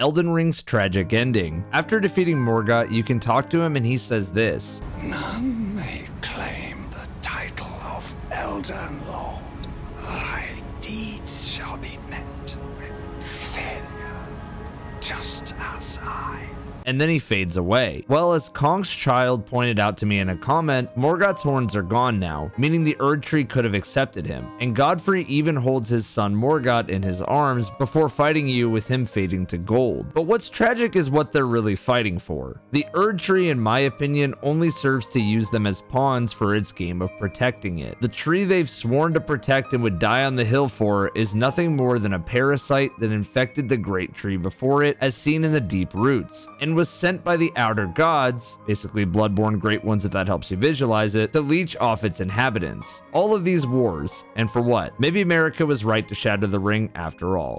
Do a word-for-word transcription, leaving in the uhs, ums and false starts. Elden Ring's tragic ending. After defeating Morgott, you can talk to him and he says this. None may claim the title of Elden Lord. Thy deeds shall be met with failure, just as I. And then he fades away. Well, as Kong's child pointed out to me in a comment, Morgott's horns are gone now, meaning the Erdtree could have accepted him. And Godfrey even holds his son Morgott in his arms before fighting you, with him fading to gold. But what's tragic is what they're really fighting for. The Erdtree, in my opinion, only serves to use them as pawns for its game of protecting it. The tree they've sworn to protect and would die on the hill for is nothing more than a parasite that infected the great tree before it, as seen in the Deep Roots, and was sent by the Outer Gods, basically Bloodborne Great Ones if that helps you visualize it, to leech off its inhabitants. All of these wars, and for what? Maybe America was right to shatter the ring after all.